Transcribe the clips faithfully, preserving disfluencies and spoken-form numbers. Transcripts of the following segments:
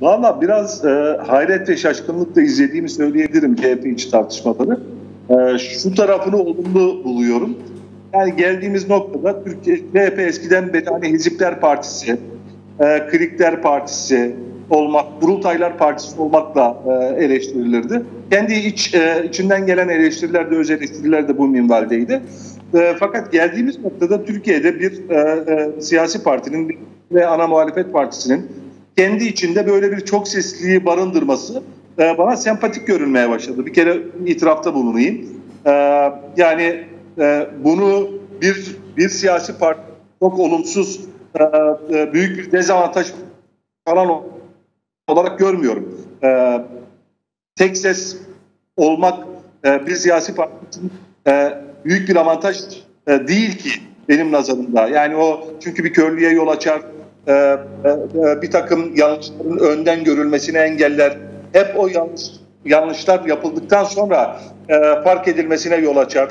Valla biraz e, hayret ve şaşkınlıkla izlediğimi söyleyebilirim C H P içi tartışmaları. E, şu tarafını olumlu buluyorum. Yani geldiğimiz noktada Türkiye, C H P eskiden bir tane Hizipler Partisi, e, Klikler Partisi olmak, Kurultaylar Partisi olmakla e, eleştirilirdi. Kendi iç e, içinden gelen eleştiriler de, öz eleştiriler de bu minvaldeydi. E, fakat geldiğimiz noktada Türkiye'de bir e, e, siyasi partinin ve ana muhalefet partisinin kendi içinde böyle bir çok sesliliği barındırması e, bana sempatik görünmeye başladı. Bir kere itirafta bulunayım. E, yani e, bunu bir bir siyasi parti çok olumsuz, e, e, büyük bir dezavantaj falan olarak görmüyorum. E, tek ses olmak e, bir siyasi partinin e, büyük bir avantaj e, değil ki benim nazarımda. Yani o çünkü bir körlüğe yol açar. Bir takım yanlışların önden görülmesini engeller. Hep o yanlış, yanlışlar yapıldıktan sonra fark edilmesine yol açar.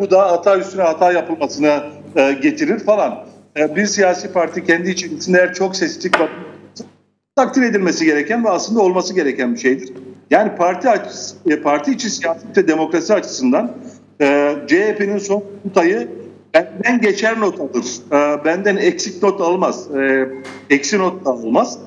Bu da hata üstüne hata yapılmasını getirir falan. Bir siyasi parti kendi içinde eğer çok seslilik var, takdir edilmesi gereken ve aslında olması gereken bir şeydir. Yani parti açısı, parti içi siyaset ve demokrasi açısından C H P'nin son notayı benden geçer not alır, benden eksik not almaz, eksi not da almaz.